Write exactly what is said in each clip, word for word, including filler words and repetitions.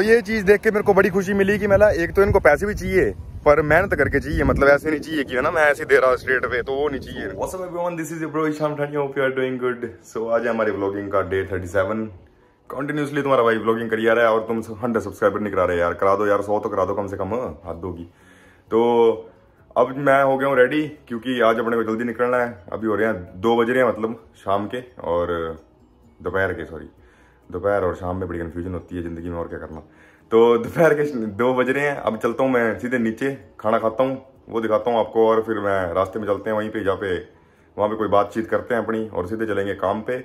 तो ये चीज़ देख के मेरे को बड़ी खुशी मिली कि मेला एक तो इनको पैसे भी चाहिए पर मेहनत करके चाहिए, मतलब ऐसे नहीं चाहिए कि ना मैं ऐसे दे रहा हूँ स्ट्रेट वे, तो वो नहीं चाहिए। Awesome everyone, this is your bro Ishan Pathania, hope you are doing good। So आज हमारे व्लॉगिंग का डे थर्टी सेवन। कंटिन्यूसली तुम्हारा भाई व्लॉगिंग करी जा रहा है और तुम हंड्रेड सब्सक्राइबर नहीं करा रहे यार, करा दो यार, सौ तो करा दो कम से कम, हाथ दो की। तो अब मैं हो गया हूँ रेडी क्योंकि आज अपने को जल्दी निकलना है। अभी हो रहे हैं दो बज रहे हैं मतलब शाम के और दोपहर के, सॉरी दोपहर और शाम में बड़ी कन्फ्यूजन होती है ज़िंदगी में, और क्या करना। तो दोपहर के दो बज रहे हैं, अब चलता हूँ मैं सीधे नीचे, खाना खाता हूँ वो दिखाता हूँ आपको, और फिर मैं रास्ते में चलते हैं वहीं पे जहाँ पे वहाँ पे कोई बातचीत करते हैं अपनी और सीधे चलेंगे काम पे।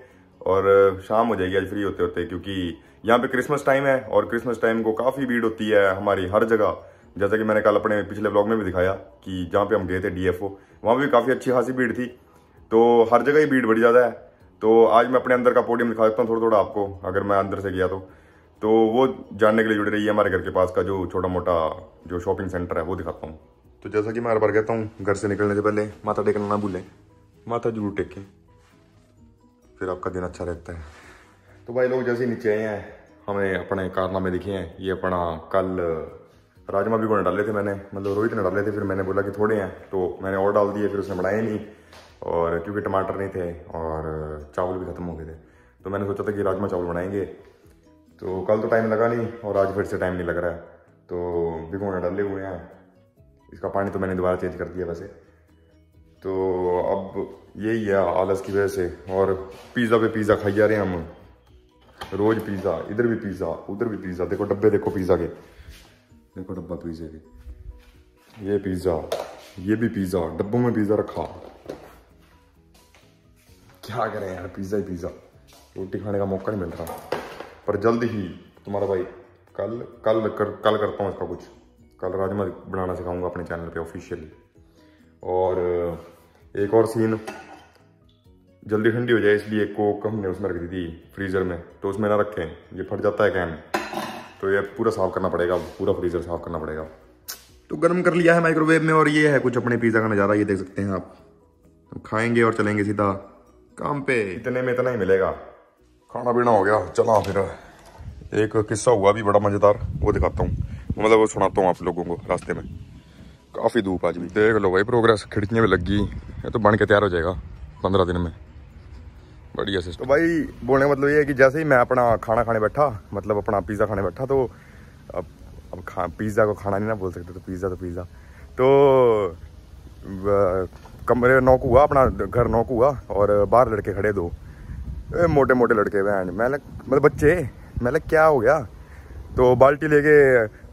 और शाम हो जाएगी आज फ्री होते होते, क्योंकि यहाँ पे क्रिसमस टाइम है और क्रिसमस टाइम को काफ़ी भीड़ होती है हमारी हर जगह। जैसा कि मैंने कल अपने पिछले ब्लॉग में भी दिखाया कि जहाँ पे हम गए थे डी एफ ओ, वहाँ भी काफ़ी अच्छी खासी भीड़ थी। तो हर जगह ही भीड़ बढ़ ज़्यादा है। तो आज मैं अपने अंदर का पोडियम दिखा देता हूँ थोड़ा थोड़ा आपको, अगर मैं अंदर से गया तो तो वो जानने के लिए जुड़े रहिए। हमारे घर के पास का जो छोटा मोटा जो शॉपिंग सेंटर है वो दिखाता हूँ। तो जैसा कि मैं हर बार कहता हूँ, घर से निकलने से पहले माथा टेकना ना भूलें, माथा जरूर टेकें, फिर आपका दिन अच्छा रहता है। तो भाई लोग जैसे नीचे आए हैं हमें अपने कारनामे दिखे हैं। ये अपना कल राजमा भिगोने डाले थे मैंने, मतलब रोहित ने डाले थे, फिर मैंने बोला कि थोड़े हैं तो मैंने और डाल दिए, फिर उसने बनाए नहीं, और क्योंकि टमाटर नहीं थे और चावल भी ख़त्म हो गए थे, तो मैंने सोचा था कि राजमा चावल बनाएंगे। तो कल तो टाइम लगा नहीं और आज फिर से टाइम नहीं लग रहा है, तो भिगोने डाले हुए हैं। इसका पानी तो मैंने दोबारा चेंज कर दिया वैसे। तो अब यही है आलस की वजह से, और पिज़्ज़ा पे पिज़्ज़ा खाई जा रहे हैं हम, रोज़ पिज़्ज़ा, इधर भी पिज़्ज़ा उधर भी पिज़्ज़ा। देखो डब्बे, देखो पिज़्ज़ा के, देखो डब्बा पिज़्ज़े के, ये पिज़्ज़ा, ये भी पिज़्ज़ा, डब्बों में पिज़्ज़ा रखा। क्या करें यार, पिज़्ज़ा ही पिज़्ज़ा, रोटी खाने का मौका नहीं मिल रहा। पर जल्द ही तुम्हारा भाई कल कल कर, कल करता हूँ इसका कुछ, कल राजमा बनाना सिखाऊंगा अपने चैनल पे ऑफिशियली। और एक और सीन, जल्दी ठंडी हो जाए इसलिए कोक हमने उसमें रख दी थी फ्रीज़र में, तो उसमें ना रखें, ये फट जाता है कैन, तो ये पूरा साफ़ करना पड़ेगा, पूरा फ्रीज़र साफ़ करना पड़ेगा। तो गर्म कर लिया है माइक्रोवेव में, और ये है कुछ अपने पिज़्ज़ा का नज़ारा, ये देख सकते हैं आप। तो खाएँगे और चलेंगे सीधा काम पर, इतने में इतना ही मिलेगा। खाना पीना हो गया, चला फिर। एक किस्सा हुआ भी बड़ा मज़ेदार, वो दिखाता हूँ, मतलब वो सुनाता हूँ आप लोगों को रास्ते में। काफ़ी धूप आज भी, देख लो भाई प्रोग्रेस, खिड़कियाँ भी लगी, ये तो बन के तैयार हो जाएगा पंद्रह दिन में, बढ़िया सिस्टम। तो भाई बोलने मतलब ये है कि जैसे ही मैं अपना खाना खाने बैठा, मतलब अपना पिज़्ज़ा खाने बैठा, तो अब अब खा पिज़्ज़ा को खाना नहीं ना बोल सकते, तो पिज़्ज़ा तो पिज़्ज़ा तो कमरे नॉक हुआ, अपना घर नॉक हुआ, और बाहर लड़के खड़े दो मोटे मोटे लड़के बहन, मैं मतलब बच्चे, मैं क्या हो गया। तो बाल्टी लेके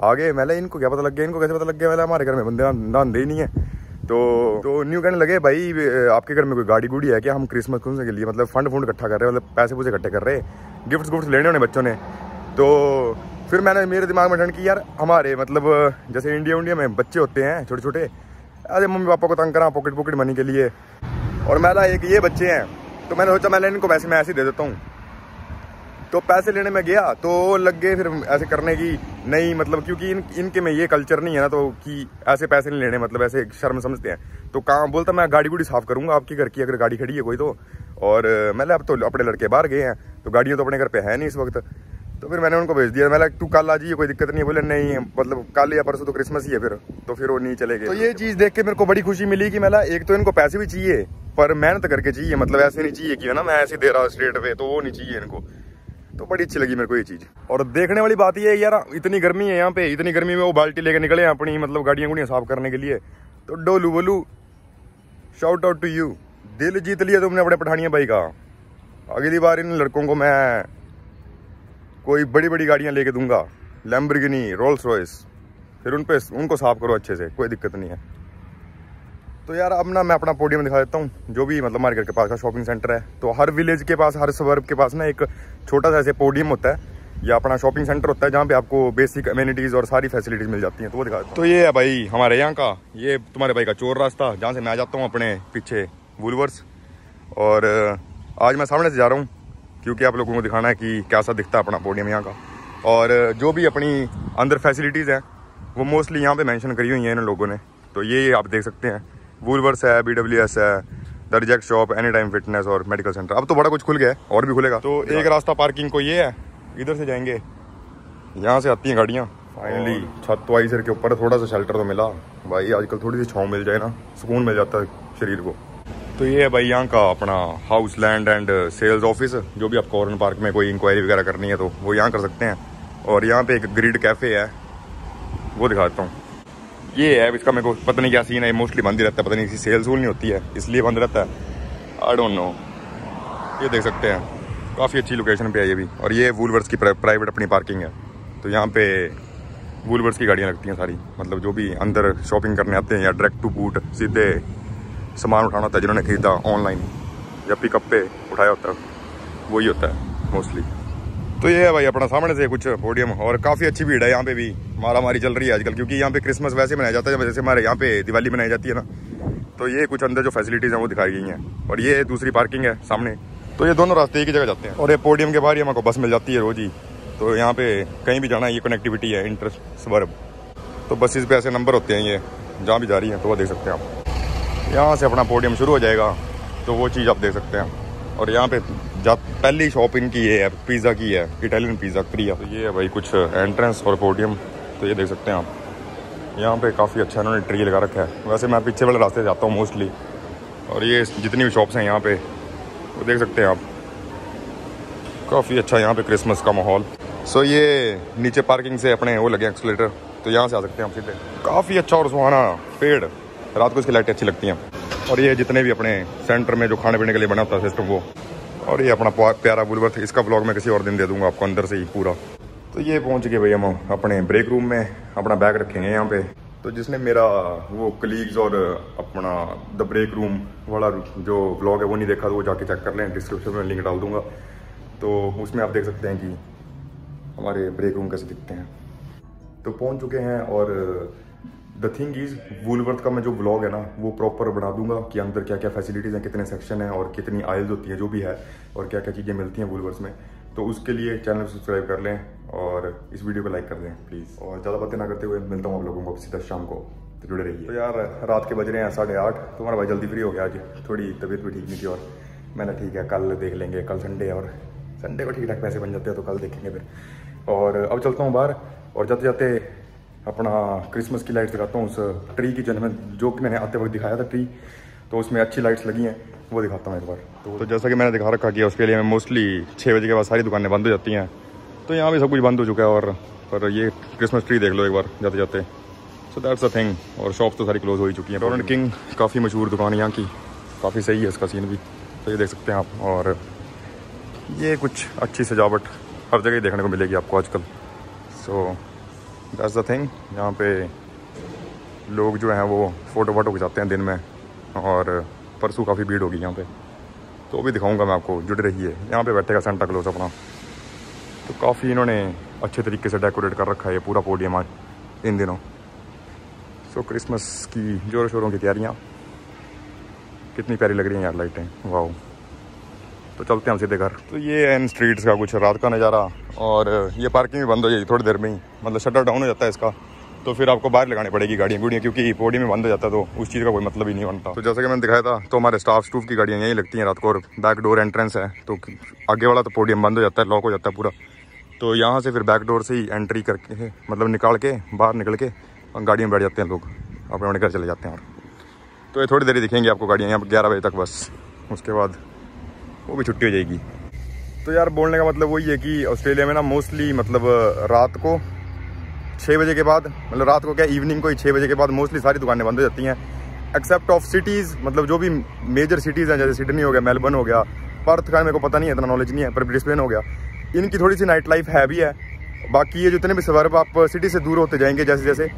आ गए, मैं इनको क्या पता लग गया, इनको कैसे पता लग गया, मैं हमारे घर में बंदे दान दे ही नहीं है। तो तो न्यू कहने लगे भाई आपके घर में कोई गाड़ी गुड़ी है क्या, हम क्रिसमस खुशने के लिए मतलब फंड फंड इकट्ठा कर रहे हैं, मतलब पैसे पूसे इकट्ठे कर रहे, गिफ्ट्स गुफ्ट्स लेने होने बच्चों ने। तो फिर मैंने मेरे दिमाग में ठंड की यार, हमारे मतलब जैसे इंडिया इंडिया में बच्चे होते हैं छोटे छोटे, अरे मम्मी पापा को तंग करा पॉकेट पॉकेट मनी के लिए, और मेरा एक ये बच्चे हैं, तो मैंने सोचा मैंने इनको पैसे मैं ऐसे दे देता हूँ। तो पैसे लेने में गया तो लग गए फिर ऐसे करने की, नहीं मतलब क्योंकि इन इनके में ये कल्चर नहीं है ना, तो कि ऐसे पैसे नहीं लेने, मतलब ऐसे शर्म समझते हैं। तो कहाँ बोलता मैं गाड़ी गुड़ी साफ़ करूँगा आपके घर की, अगर गाड़ी खड़ी है कोई तो। और मैंने अब तो अपने लड़के बाहर गए हैं, तो गाड़ियाँ तो अपने घर पर है नहीं इस वक्त, तो फिर मैंने उनको भेज दिया, मैंने तू कल आ जाइए कोई दिक्कत नहीं है। बोले नहीं मतलब कल या परसों तो क्रिसमस ही है फिर, तो फिर वो नहीं चले गए। तो ये चीज़ देख के मेरे को बड़ी खुशी मिली कि मैंने एक तो इनको पैसे भी चाहिए पर मेहनत करके चाहिए, मतलब ऐसे नहीं चाहिए कि है ना मैं ऐसे दे रहा हूँ स्ट्रेट वे, तो वो नहीं चाहिए इनको। तो बड़ी अच्छी लगी मेरे को ये चीज़। और देखने वाली बात ये है यार, इतनी गर्मी है यहाँ पे, इतनी गर्मी में वो बाल्टी लेके निकले हैं अपनी मतलब गाड़ियाँ गुड़ियाँ साफ़ करने के लिए। तो डोलू बोलू शाउट आउट टू यू, दिल जीत लिया तुमने अपने पठानिया भाई का। अगली बार इन लड़कों को मैं कोई बड़ी बड़ी गाड़ियाँ लेके दूंगा, लैम्बोर्गिनी, रोल्स रॉयस, फिर उन पर उनको साफ़ करो अच्छे से, कोई दिक्कत नहीं है। तो यार अब ना मैं अपना पोडियम दिखा देता हूँ, जो भी मतलब हमारे घर के पास का शॉपिंग सेंटर है। तो हर विलेज के पास, हर सबर्ब के पास ना एक छोटा सा ऐसे पोडियम होता है या अपना शॉपिंग सेंटर होता है, जहाँ पे आपको बेसिक अमेनिटीज़ और सारी फैसिलिटीज़ मिल जाती हैं। तो वो दिखा देता हूँ। तो ये है भाई हमारे यहाँ का, ये तुम्हारे भाई का चोर रास्ता, जहाँ से मैं आ जाता हूँ अपने पीछे वूलवर्स, और आज मैं सामने से जा रहा हूँ क्योंकि आप लोगों को दिखाना है कि कैसा दिखता है अपना पोडियम यहाँ का। और जो भी अपनी अंदर फैसिलिटीज़ हैं वो मोस्टली यहाँ पर मैंशन करी हुई हैं इन लोगों ने, तो ये आप देख सकते हैं। वूलवर्स है, बी डब्ल्यू एस है, the Reject Shop, Anytime Fitness और मेडिकल सेंटर। अब तो बड़ा कुछ खुल गया है, और भी खुलेगा। तो एक रास्ता पार्किंग को ये है, इधर से जाएंगे यहाँ से आती हैं गाड़ियाँ। फाइनली छत तो आई सर के ऊपर, थोड़ा सा शेल्टर तो मिला भाई। आजकल थोड़ी सी छाँव मिल जाए ना, सुकून मिल जाता है शरीर को। तो ये है भाई यहाँ का अपना house land and sales office. जो भी आपको ओरन पार्क में कोई इंक्वायरी वगैरह करनी है तो वो यहाँ कर सकते हैं। और यहाँ पे एक ग्रिड कैफ़े है, वो दिखा देता हूँ। ये है, इसका मेरे को पता नहीं क्या सीन है, मोस्टली बंद ही रहता है, पता नहीं किसी सेल्स वूल नहीं होती है इसलिए बंद रहता है, आई डोंट नो। ये देख सकते हैं, काफ़ी अच्छी लोकेशन पे है ये भी। और ये वूलवर्स की प्राइवेट अपनी पार्किंग है, तो यहाँ पे वूलवर्स की गाड़ियाँ लगती हैं सारी। मतलब जो भी अंदर शॉपिंग करने आते हैं या डायरेक्ट टू बूट सीधे सामान उठाना होता है, जिन्होंने खरीदा ऑनलाइन या पिकअप पे उठाया होता है, वही होता है मोस्टली। तो ये है भाई अपना सामने से कुछ पोडियम। और काफ़ी अच्छी भीड़ है यहाँ पे भी, मारा मारी चल रही है आजकल, क्योंकि यहाँ पे क्रिसमस वैसे मनाया जाता है जैसे हमारे यहाँ पे दिवाली मनाई जाती है ना। तो ये कुछ अंदर जो फैसिलिटीज़ हैं वो दिखाई गई हैं। और ये दूसरी पार्किंग है सामने, तो ये दोनों रास्ते एक ही जगह जाते हैं। और ये पोडियम के बाहर ही हमको बस मिल जाती है रोज ही, तो यहाँ पर कहीं भी जाना है ये कनेक्टिविटी है इंटर सबर्ब। तो बसेस पे ऐसे नंबर होते हैं ये, जहाँ भी जा रही हैं, तो वह देख सकते हैं आप। यहाँ से अपना पोडियम शुरू हो जाएगा, तो वो चीज़ आप देख सकते हैं। और यहाँ पे जा पहली शॉप इनकी ये है, पिज़्ज़ा की है, इटालियन पिज़्ज़ा क्रिया। तो ये है भाई कुछ एंट्रेंस और पोडियम, तो ये देख सकते हैं आप। यहाँ पे काफ़ी अच्छा इन्होंने ट्री लगा रखा है। वैसे मैं पीछे वाले रास्ते जाता हूँ मोस्टली। और ये जितनी भी शॉप्स हैं यहाँ पर, वो देख सकते हैं आप। काफ़ी अच्छा यहाँ पर क्रिसमस का माहौल। सो ये नीचे पार्किंग से अपने वो लगे एक्सीलेटर, तो यहाँ से आ सकते हैं आप सीधे। काफ़ी अच्छा और सुहाना पेड़, रात को इसकी लाइटें अच्छी लगती हैं। और ये जितने भी अपने सेंटर में जो खाने पीने के लिए बना होता है सिस्टम, वो। और ये अपना प्यारा बुलवर्थ, इसका ब्लॉग मैं किसी और दिन दे दूंगा आपको अंदर से ही पूरा। तो ये पहुंच गए भैया हम अपने ब्रेक रूम में, अपना बैग रखेंगे यहाँ पे। तो जिसने मेरा वो कलीग्स और अपना द ब्रेक रूम वाला जो ब्लॉग है वो नहीं देखा तो वो जाके चेक कर लें, डिस्क्रिप्शन में लिंक डाल दूँगा। तो उसमें आप देख सकते हैं कि हमारे ब्रेक रूम कैसे दिखते हैं। तो पहुँच चुके हैं। और द थिंग इज़ वूलवर्थ का मैं जो ब्लॉग है ना वो प्रॉपर बना दूंगा कि अंदर क्या क्या फैसिलिटीज़ हैं, कितने सेक्शन हैं और कितनी आइल्स होती हैं जो भी है, और क्या क्या चीज़ें मिलती हैं वूलवर्थ में। तो उसके लिए चैनल सब्सक्राइब कर लें और इस वीडियो को लाइक कर दें प्लीज़। और ज़्यादा बातें ना करते हुए मिलता हूँ आप लोगों को सीधा शाम को, तो जुड़े रहिए। तो यार रात के बज रहे हैं साढ़े आठ, तो हमारा भाई जल्दी फ्री हो गया आज, थोड़ी तबीयत भी ठीक नहीं थी। और मैंने ठीक है कल देख लेंगे, कल संडे है और संडे को ठीक ठाक पैसे बन जाते हैं तो कल देखेंगे फिर। और अब चलता हूँ बाहर, और जाते जाते अपना क्रिसमस की लाइट्स दिखाता हूँ। उस ट्री की जन्म जो कि मैंने आते वक्त दिखाया था ट्री, तो उसमें अच्छी लाइट्स लगी हैं, वो दिखाता हूँ एक बार। तो, तो जैसा कि मैंने दिखा रखा कि उसके लिए मैं मोस्टली छः बजे के बाद सारी दुकानें बंद हो जाती हैं, तो यहाँ भी सब कुछ बंद हो चुका है। और पर ये क्रिसमस ट्री देख लो एक बार जाते जाते, सो दैट्स अ थिंग। और शॉप्स तो सारी क्लोज हो ही चुकी हैं। टोरंट किंग काफ़ी मशहूर दुकान है यहाँ की, काफ़ी सही है इसका सीन भी, तो ये देख सकते हैं आप। और ये कुछ अच्छी सजावट हर जगह देखने को मिलेगी आपको आजकल, सो दैट्स द थिंग। यहाँ पे लोग जो हैं वो फ़ोटो वाटो खिंचाते हैं दिन में। और परसों काफ़ी भीड़ होगी यहाँ पे, तो वो भी दिखाऊंगा मैं आपको, जुड़े रहिए। यहाँ पे बैठेगा सेंटा क्लॉज अपना, तो काफ़ी इन्होंने अच्छे तरीके से डेकोरेट कर रखा है ये पूरा पोडियम आज इन दिनों। सो क्रिसमस की ज़ोरों शोरों की तैयारियाँ। कितनी प्यारी लग रही हैं यार लाइटें, वाओ। तो चलते हैं हम सीधे घर। तो ये है इन स्ट्रीट्स का कुछ रात का नज़ारा। और ये पार्किंग भी बंद हो जाएगी थोड़ी देर में ही, मतलब शटर डाउन हो जाता है इसका, तो फिर आपको बाहर लगानी पड़ेगी गाड़ियाँ गुड़ियाँ, क्योंकि पोडी में बंद हो जाता है तो उस चीज़ का कोई मतलब ही नहीं बनता। तो जैसे कि मैंने दिखाया था, तो हमारे स्टाफ स्टूफ की गाड़ियाँ यहीं लगती हैं रात को। और बैक डोर एंट्रेंस है, तो आगे वाला तो पोडियम बंद हो जाता है, लॉक हो जाता है पूरा। तो यहाँ से फिर बैक डोर से ही एंट्री करके, मतलब निकाल के बाहर निकल के गाड़ी में बैठ जाते हैं लोग, अपने अपने घर चले जाते हैं। और तो ये थोड़ी देर दिखेंगी आपको गाड़ियाँ यहाँ पर ग्यारह बजे तक बस, उसके बाद वो भी छुट्टी हो जाएगी। तो यार बोलने का मतलब वही है कि ऑस्ट्रेलिया में ना मोस्टली, मतलब रात को छः बजे के बाद, मतलब रात को क्या इवनिंग को ही छः बजे के बाद मोस्टली सारी दुकानें बंद हो जाती हैं, एक्सेप्ट ऑफ सिटीज़। मतलब जो भी मेजर सिटीज़ हैं जैसे सिडनी हो गया, मेलबर्न हो गया, पर्थ का मेरे को पता नहीं है, इतना नॉलेज नहीं है, पर ब्रिस्बेन हो गया, इनकी थोड़ी सी नाइट लाइफ है भी है। बाकी ये जितने भी सबर्ब आप सिटी से दूर होते जाएंगे जैसे जैसे,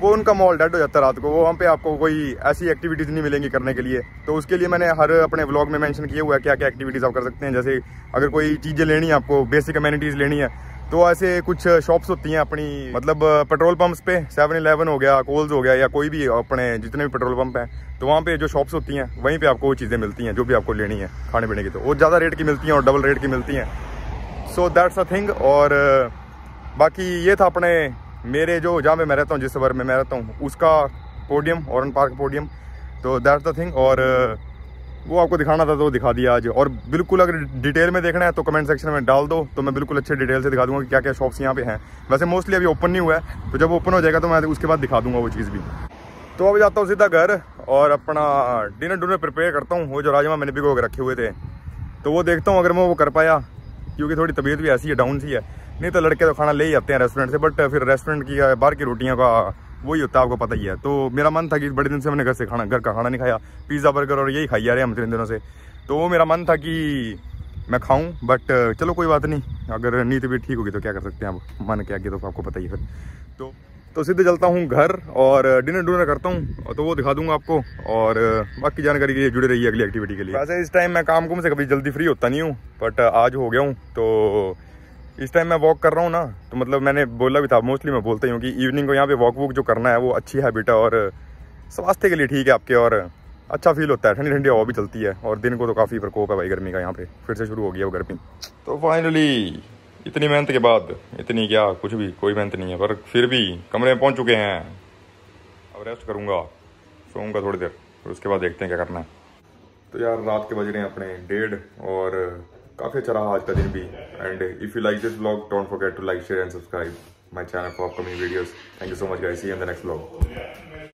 वो उनका मॉल डेड हो जाता है रात को। वो वहाँ पे आपको कोई ऐसी एक्टिविटीज़ नहीं मिलेंगी करने के लिए। तो उसके लिए मैंने हर अपने व्लॉग में मेंशन किया हुआ है क्या क्या एक्टिविटीज़ आप कर सकते हैं। जैसे अगर कोई चीज़ें लेनी है आपको, बेसिक अमेनिटीज़ लेनी है, तो ऐसे कुछ शॉप्स होती हैं अपनी, मतलब पेट्रोल पम्प्स पे, सेवन इलेवन हो गया, कोल्स हो गया, या कोई भी अपने जितने भी पेट्रोल पम्प हैं, तो वहाँ पर जो शॉप्स होती हैं वहीं पर आपको वो चीज़ें मिलती हैं जो भी आपको लेनी है खाने पीने की। तो वो ज़्यादा रेट की मिलती हैं और डबल रेट की मिलती हैं, सो दैट्स अ थिंग। और बाकी ये था अपने मेरे जो जहाँ पे मैं रहता हूँ, जिस शहर में मैं रहता हूँ, उसका पोडियम, ओरन पार्क पोडियम, तो दैट्स द थिंग। और वो आपको दिखाना था तो वो दिखा दिया आज। और बिल्कुल अगर डिटेल में देखना है तो कमेंट सेक्शन में डाल दो, तो मैं बिल्कुल अच्छे डिटेल से दिखा दूंगा कि क्या क्या शॉप्स यहाँ पे हैं। वैसे मोस्टली अभी ओपन नहीं हुआ है, तो जब ओपन हो जाएगा तो मैं उसके बाद दिखा दूंगा वो चीज़ भी। तो अब जाता हूँ सीधा घर और अपना डिनर डुनर प्रिपेयर करता हूँ। वो जो राजमा मैंने भिगो के रखे हुए थे तो वो देखता हूँ अगर मैं वो कर पाया, क्योंकि थोड़ी तबीयत भी ऐसी है, डाउन सी है। नहीं तो लड़के तो खाना ले ही आते हैं रेस्टोरेंट से, बट फिर रेस्टोरेंट की बाहर की रोटियों का वही होता है, आपको पता ही है। तो मेरा मन था कि बड़े दिन से मैंने घर से खाना घर का खाना नहीं खाया, पिज़्ज़ा बर्गर और यही खाई जा रहे हैं हम तीन दिनों से। तो वो मेरा मन था कि मैं खाऊं, बट चलो कोई बात नहीं, अगर नींद भी ठीक होगी तो क्या कर सकते हैं, अब मन क्या किया तो आपको पता ही है। तो तो सीधे चलता हूं घर और डिनर डुनर करता हूं, तो वो दिखा दूंगा आपको। और बाकी जानकारी के लिए जुड़े रहिए अगली एक्टिविटी के लिए। वैसे इस टाइम मैं काम कुम से कभी जल्दी फ्री होता नहीं हूँ, बट आज हो गया हूँ। तो इस टाइम मैं वॉक कर रहा हूँ ना, तो मतलब मैंने बोला भी था, मोस्टली मैं बोलता ही हूँ कि इवनिंग को यहाँ पे वॉक वॉक जो करना है वो अच्छी हैबिट है और स्वास्थ्य के लिए ठीक है आपके, और अच्छा फील होता है, ठंडी ठंडी हवा भी चलती है। और दिन को तो काफ़ी प्रकोप है भाई गर्मी का, यहाँ पे फिर से शुरू हो गया वो गर्मी। तो फाइनली इतनी मेहनत के बाद, इतनी क्या कुछ भी कोई मेहनत नहीं है, पर फिर भी कमरे में पहुँच चुके हैं। अब रेस्ट करूँगा, सोऊँगा थोड़ी देर, फिर उसके बाद देखते हैं क्या करना है। तो यार रात के बज रहे हैं अपने डेढ़, और काफ़ी अच्छा रहा आज का दिन भी। And if you like this blog, don't forget to like share and subscribe my channel for upcoming videos. Thank you so much guys, see you in the next blog.